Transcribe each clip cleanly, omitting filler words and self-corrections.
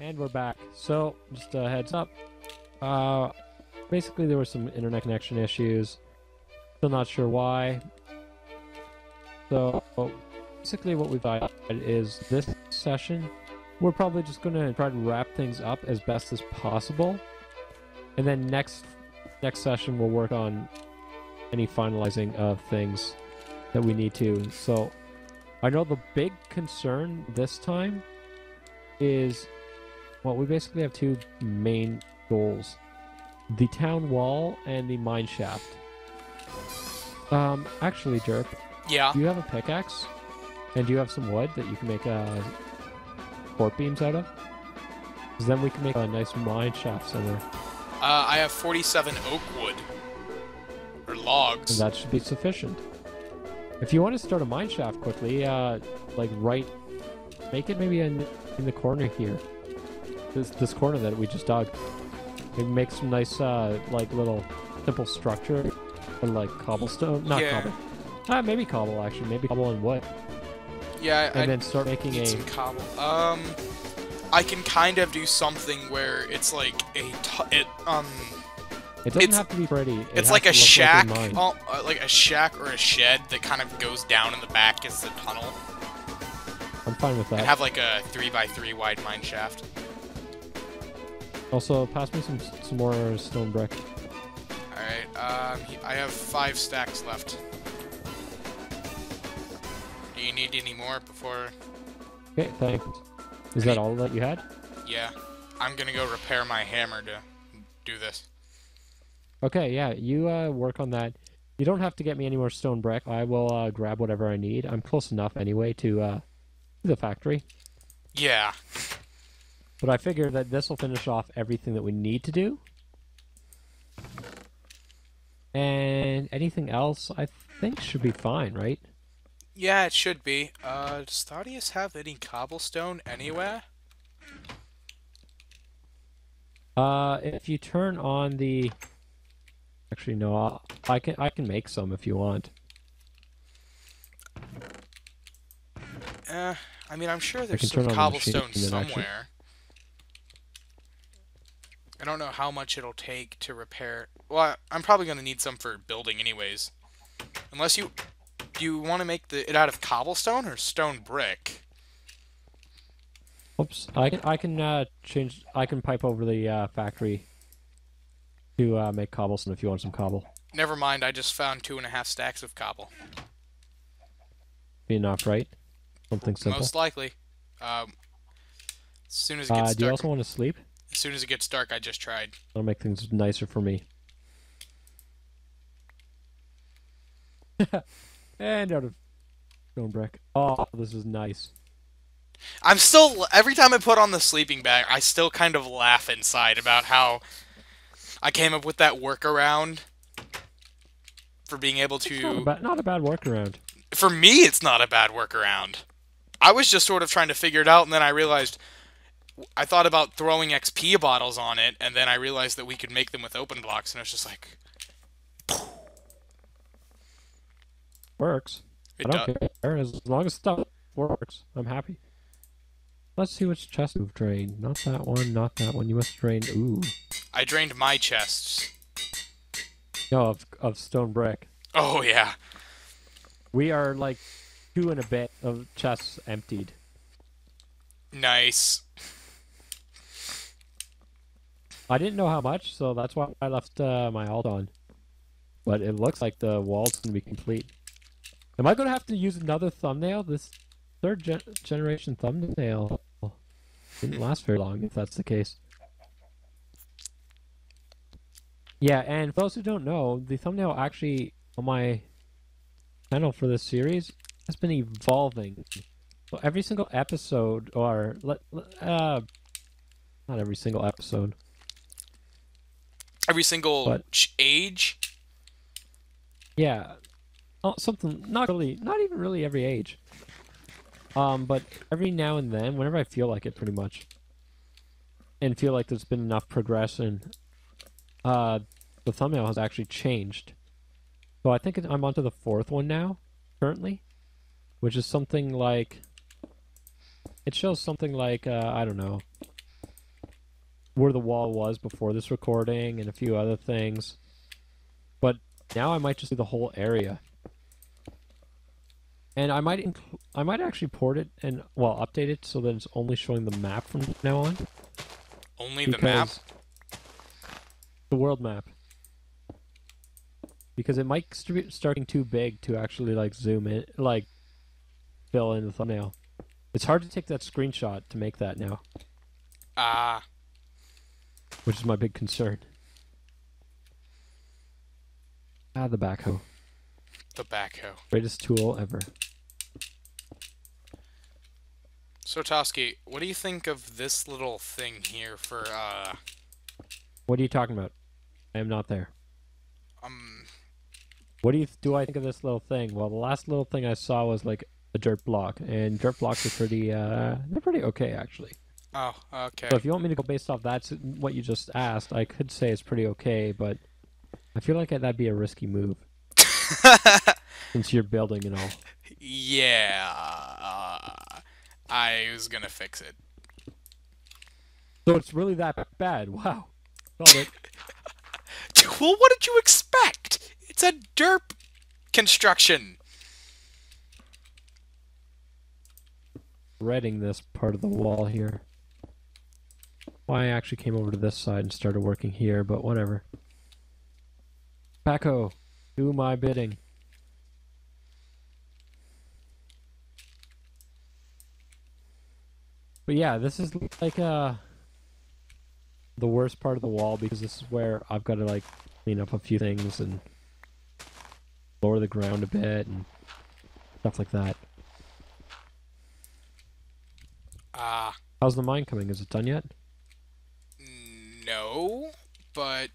And we're back. So, just a heads up. Basically, there were some internet connection issues. Still not sure why. So, basically what we've got is this session, we're probably just going to try to wrap things up as best as possible. And then next session, we'll work on any finalizing of things that we need to. So, I know the big concern this time is, well, we basically have two main goals. The town wall and the mine shaft. Actually, Derp. Yeah? Do you have a pickaxe? And do you have some wood that you can make port beams out of? Because then we can make a nice mine shaft somewhere. I have 47 oak wood. Or logs. And that should be sufficient. If you want to start a mine shaft quickly, like make it maybe in the corner here. This corner that we just dug. It makes some nice, like, little simple structure. And, like, cobblestone. Not cobble. Maybe cobble, actually. Maybe cobble and wood. Yeah, and then start making some cobble. I can kind of do something where it's like a It doesn't have to be pretty. It's like a shack, like a shack or a shed that kind of goes down in the back as the tunnel. I'm fine with that. And have like a 3x3 wide mine shaft. Also, pass me some more stone brick. All right, I have 5 stacks left. Do you need any more before? Okay, thanks. Is that all that you had? Yeah, I'm gonna go repair my hammer to do this. Okay, yeah, you work on that. You don't have to get me any more stone brick. I will grab whatever I need. I'm close enough anyway to the factory. Yeah. But I figure that this will finish off everything that we need to do. And anything else, I think, should be fine, right? Yeah, it should be. Does Thaumaturge have any cobblestone anywhere? If you turn on the... Actually, no. I can make some if you want. I mean, I'm sure there's some cobblestone somewhere. I don't know how much it'll take to repair. Well, I'm probably going to need some for building anyways. Unless you... Do you want to make it out of cobblestone or stone brick? Oops. I can pipe over the factory to make cobblestone if you want some cobble. Never mind. I just found 2.5 stacks of cobble. Be enough, right? Something simple. Most likely. As soon as it gets dark. Do you also want to sleep? As soon as it gets dark, I just tried. That'll make things nicer for me. And out of stone brick. Oh, this is nice. I'm still... Every time I put on the sleeping bag, I still kind of laugh inside about how I came up with that workaround for being able to... Not a bad workaround. For me, it's not a bad workaround. I was just sort of trying to figure it out, and then I realized... I thought about throwing XP bottles on it, and then I realized that we could make them with open blocks, and I was just like... Works. I don't care. As long as stuff works, I'm happy. Let's see which chest you've drained. Not that one, not that one. You must drain... Ooh. I drained my chests. No, of stone brick. Oh, yeah. We are like 2 and a bit of chests emptied. Nice. I didn't know how much, so that's why I left my alt on. But it looks like the wall's going to be complete. Am I going to have to use another thumbnail? This third generation thumbnail didn't last very long, if that's the case. Yeah, and for those who don't know, the thumbnail actually on my channel for this series has been evolving. So every single episode, or... not every single episode. Every single age? Yeah. Oh, something, not even really every age. But every now and then, whenever I feel like it, pretty much. And feel like there's been enough progression. The thumbnail has actually changed. So I think I'm onto the 4th one now, currently. Which is something like... It shows something like, I don't know, where the wall was before this recording and a few other things. But now I might just do the whole area. And I might actually port it and, well, update it so that it's only showing the map from now on. Only the map? The world map. Because it might be starting too big to actually, like, zoom in, like, fill in the thumbnail. It's hard to take that screenshot to make that now. Ah. Which is my big concern. Ah, the backhoe. The backhoe. Greatest tool ever. So, Toski, what do you think of this little thing here for, What are you talking about? I am not there. What do I think of this little thing? Well, the last little thing I saw was, like, a dirt block, and dirt blocks are pretty, they're pretty okay, actually. Oh, okay. So if you want me to go based off that, what you just asked, I could say it's pretty okay, but I feel like that'd be a risky move. Since you're building and all. Yeah. I was gonna fix it. So it's really that bad. Wow. It. Well, what did you expect? It's a derp construction. Threading this part of the wall here. Well, I actually came over to this side and started working here, but whatever. Paco, do my bidding. But yeah, this is like the worst part of the wall, because this is where I've got to like clean up a few things and lower the ground a bit and stuff like that. Ah. How's the mine coming? Is it done yet? No, but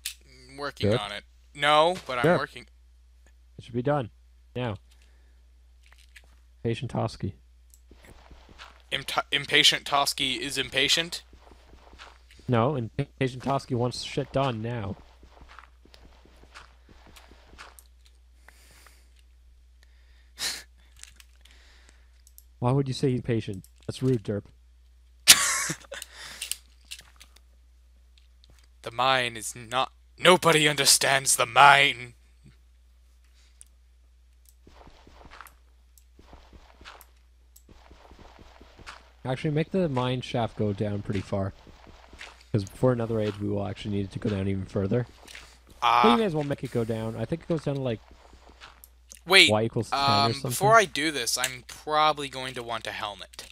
I'm working on it. No, but I'm working. It should be done now. Patient Toski. Impatient Toski is impatient? No, Impatient Toski wants shit done now. Why would you say he's patient? That's rude, Derp. The mine is not... Nobody understands the mine! Actually, make the mine shaft go down pretty far. Because before another age, we will actually need it to go down even further. Ah. Well, you guys will make it go down. I think it goes down to like... Wait, y equals 10 or something. Before I do this, I'm probably going to want a helmet.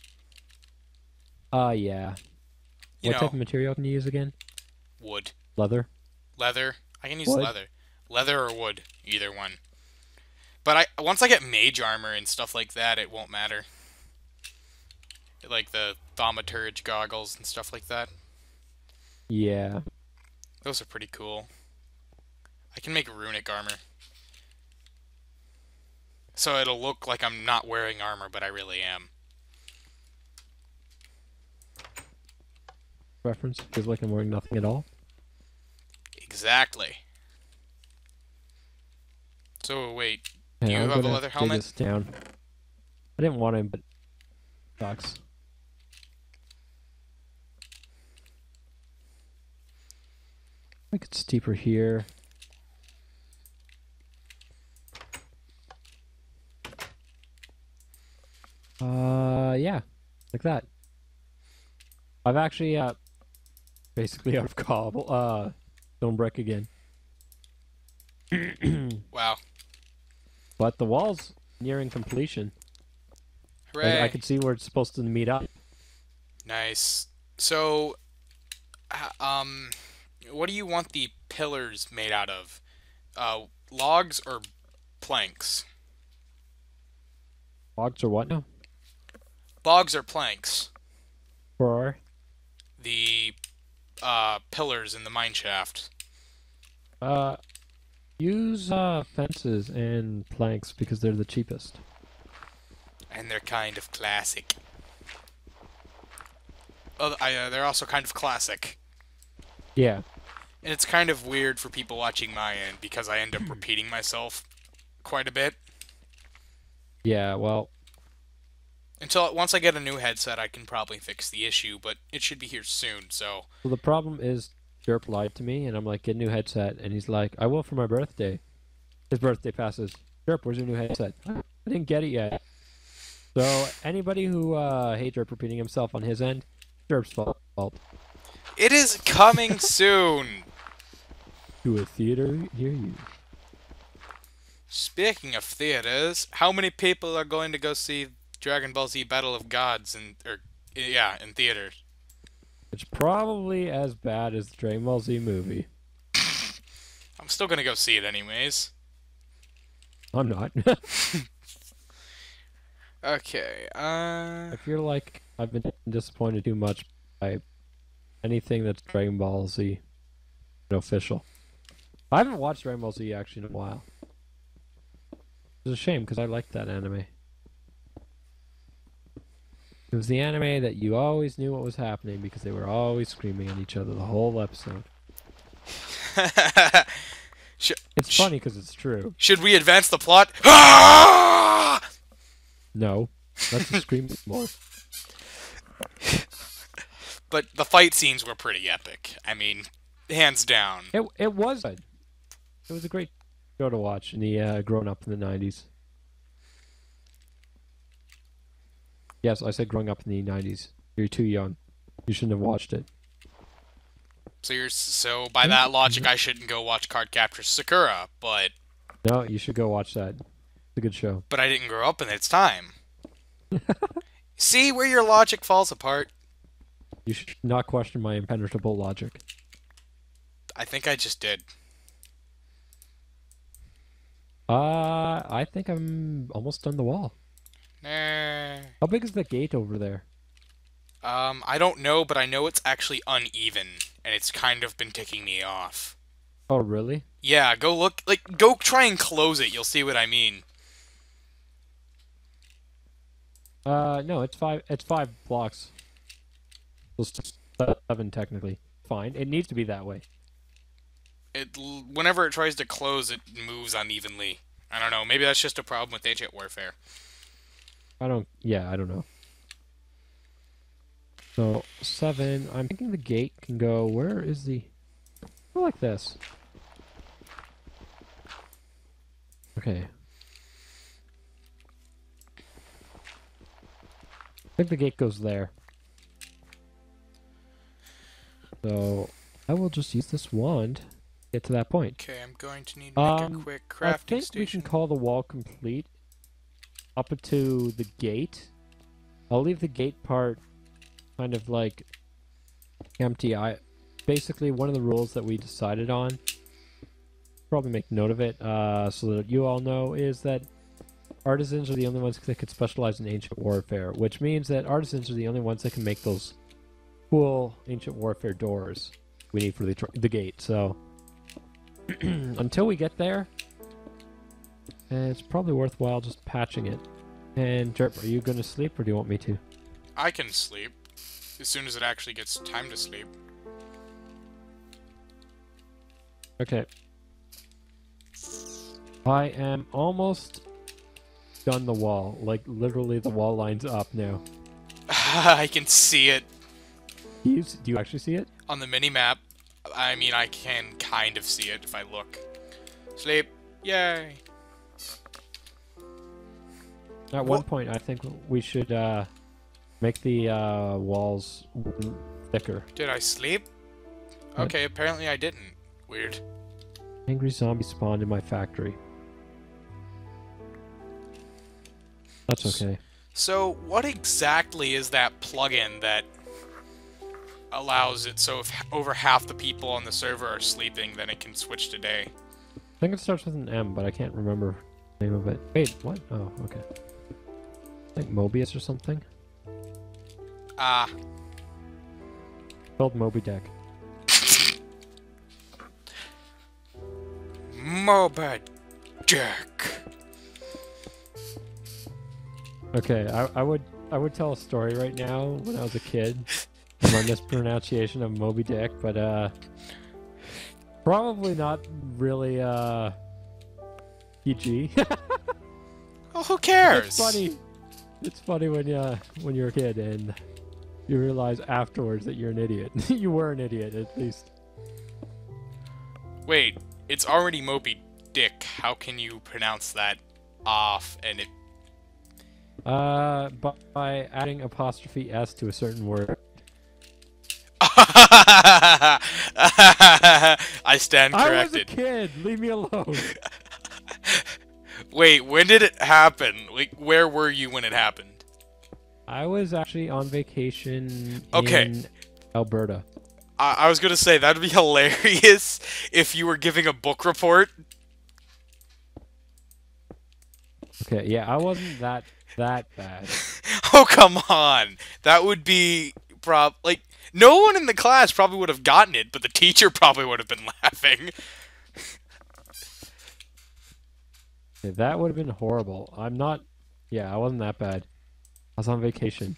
Yeah. You know, type of material can you use again? Wood. Leather? Leather. I can use leather. Leather or wood. Either one. But once I get mage armor and stuff like that, it won't matter. Like the Thaumaturge goggles and stuff like that. Yeah. Those are pretty cool. I can make runic armor. So it'll look like I'm not wearing armor, but I really am. Reference? Feels like I'm wearing nothing at all. Exactly. So, wait. Do you have a leather helmet? This down. I didn't want him, but... Sucks. Make it steeper here. Yeah, like that. I've actually basically out of cobble stone brick again. Wow. But the wall's nearing completion. Hooray. I could see where it's supposed to meet up. Nice. So, what do you want the pillars made out of? Logs or planks? Logs or what now? Logs or planks. For? The pillars in the mine shaft. Use fences and planks because they're the cheapest. And they're kind of classic. Oh, they're also kind of classic. Yeah. And it's kind of weird for people watching my end because I end up repeating myself quite a bit. Yeah, well... Until once I get a new headset, I can probably fix the issue, but it should be here soon. So well, the problem is Derp lied to me, and I'm like, get a new headset, and he's like, I will for my birthday. His birthday passes. Derp, where's your new headset? I didn't get it yet. So anybody who hates Derp repeating himself on his end, Derp's fault. It is coming soon. To a theater near you. Speaking of theaters, how many people are going to go see Dragon Ball Z Battle of Gods in theaters? It's probably as bad as the Dragon Ball Z movie. I'm still gonna go see it anyways. I'm not. Okay. I feel like I've been disappointed too much by anything that's Dragon Ball Z official. I haven't watched Dragon Ball Z actually in a while. It's a shame because I liked that anime. It was the anime that you always knew what was happening because they were always screaming at each other the whole episode. It's funny because it's true. Should we advance the plot? No. Let's just scream more. But the fight scenes were pretty epic. I mean, hands down. It was good. It was a great show to watch in the growing up in the 90s. Yes, I said growing up in the 90s. You're too young. You shouldn't have watched it. So by that logic, I shouldn't go watch Cardcaptor Sakura, but... No, you should go watch that. It's a good show. But I didn't grow up in its time. See where your logic falls apart? You should not question my impenetrable logic. I think I just did. I think I'm almost done the wall. How big is the gate over there? I don't know, but I know it's actually uneven, and it's kind of been ticking me off. Oh, really? Yeah, go look, like, go try and close it, you'll see what I mean. No, it's five blocks. It's 7, technically. Fine, it needs to be that way. Whenever it tries to close, it moves unevenly. I don't know, maybe that's just a problem with Ancient Warfare. I don't know. So, 7, I'm thinking the gate can go, where is the... Go like this. Okay. I think the gate goes there. So, I will just use this wand to get to that point. Okay, I'm going to need to make a quick crafting station. I think we can call the wall complete. Up to the gate. I'll leave the gate part kind of like empty. Basically, one of the rules that we decided on, probably make note of it so that you all know, is that artisans are the only ones that could specialize in Ancient Warfare, which means that artisans are the only ones that can make those cool Ancient Warfare doors we need for the gate. So until we get there, and it's probably worthwhile just patching it. And Derp, are you going to sleep or do you want me to? I can sleep. As soon as it actually gets time to sleep. Okay. I am almost done the wall. Like, literally the wall line's up now. I can see it. Do you actually see it? On the mini-map, I mean, I can kind of see it if I look. Sleep. Yay. At one point, I think we should make the walls thicker. Did I sleep? Okay, apparently I didn't. Weird. Angry zombie spawned in my factory. That's okay. So, what exactly is that plugin that allows it so if over half the people on the server are sleeping, then it can switch to day? I think it starts with an M, but I can't remember the name of it. Wait, what? Oh, okay. Like Mobius or something? Ah. Called Moby Deck. Moby Deck. Okay, I would tell a story right now when I was a kid. My mispronunciation of Moby Dick, but probably not really PG. Well, who cares? It's funny. It's funny when you're a kid and you realize afterwards that you're an idiot. You were an idiot, at least. Wait, it's already Moby Dick. How can you pronounce that off and it... by adding apostrophe S to a certain word. I stand corrected. I was a kid. Leave me alone. Wait, when did it happen? Like, where were you when it happened? I was actually on vacation in Alberta. I was gonna say, that'd be hilarious if you were giving a book report. Okay, yeah, I wasn't that bad. Oh, come on! That would be like, no one in the class probably would have gotten it, but the teacher probably would have been laughing. Yeah, that would have been horrible. I'm not... Yeah, I wasn't that bad. I was on vacation.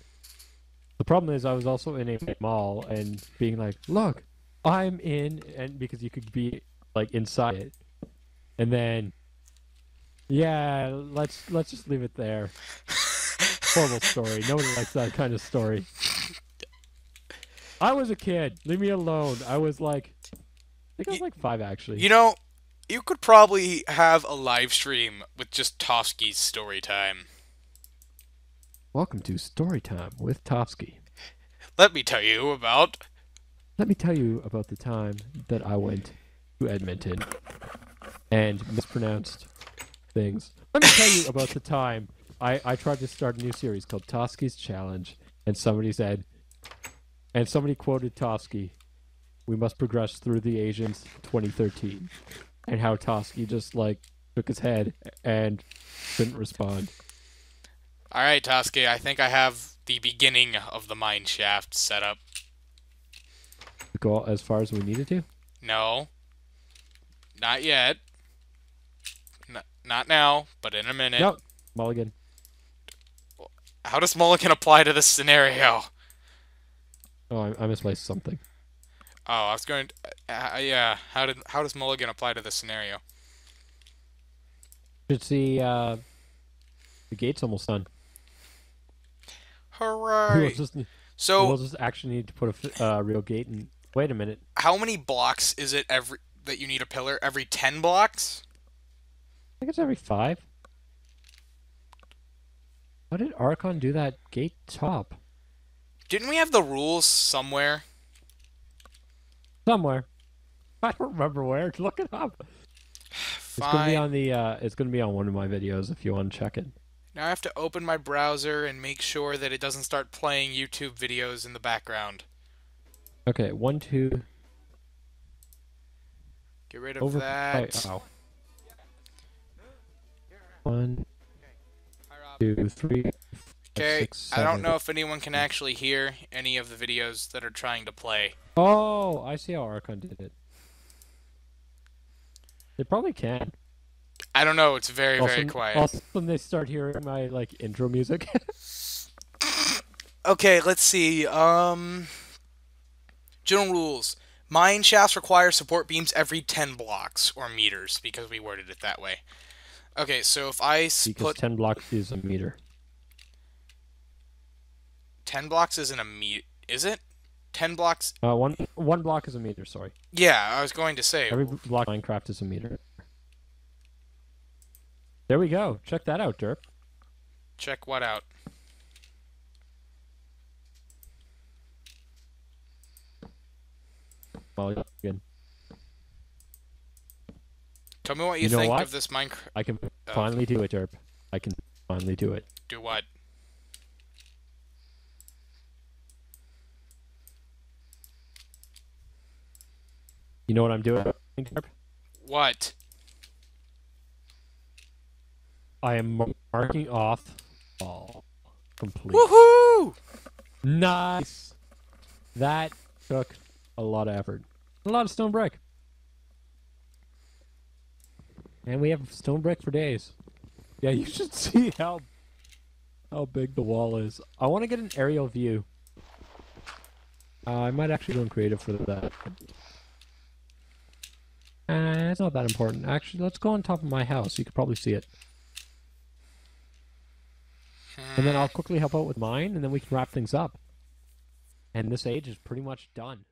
The problem is I was also in a mall and being like, look, I'm in... And because you could be, like, inside it. And then... Yeah, let's just leave it there. Horrible story. Nobody likes that kind of story. I was a kid. Leave me alone. I was like... I think I was like 5, actually. You know... You could probably have a live stream with just Tofski's story time. Welcome to story time with Tofski. Let me tell you about the time that I went to Edmonton and mispronounced things. Let me tell you about the time I tried to start a new series called Tofski's Challenge, and somebody said, and somebody quoted Tofski, "We must progress through the Asians 2013." And how Toski just, like, shook his head and didn't respond. Alright, Toski, I think I have the beginning of the mine shaft set up. Go as far as we needed to? No. Not yet. Not now, but in a minute. No. Mulligan. How does Mulligan apply to this scenario? Oh, I misplaced something. Oh, I was going to, yeah, how does Mulligan apply to this scenario? Should see, the gate's almost done. Hooray! We'll just actually need to put a real gate in. Wait a minute. How many blocks is it that you need a pillar? Every 10 blocks? I think it's every 5. How did Archon do that gate top? Didn't we have the rules somewhere? Somewhere, I don't remember where. Look it up. Fine. It's gonna be on the. It's gonna be on one of my videos if you want to check it. Now I have to open my browser and make sure that it doesn't start playing YouTube videos in the background. Okay, 1, 2. Get rid of that. Oh. 1, 2, 3. Okay, I don't know if anyone can actually hear any of the videos that are trying to play. Oh, I see how Archon did it. They probably can. I don't know, it's very, very quiet. Also, when they start hearing my, like, intro music. Okay, let's see. General rules. Mine shafts require support beams every 10 blocks, or meters, because we worded it that way. Okay, so if I split... Because 10 blocks is a meter. 10 blocks isn't a meter, is it? 10 blocks? One block is a meter, sorry. Yeah, I was going to say. Every block in Minecraft is a meter. There we go. Check that out, Derp. Check what out? Well, again. Tell me what you think of this Minecraft. I can finally do it, Derp. I can finally do it. Do what? You know what I'm doing? What? I am marking off all complete. Woohoo! Nice! That took a lot of effort. A lot of stone brick. And we have stone brick for days. Yeah, you should see how big the wall is. I want to get an aerial view. I might actually go in creative for that. It's not that important. Actually, let's go on top of my house. You could probably see it. And then I'll quickly help out with mine, and then we can wrap things up. And this age is pretty much done.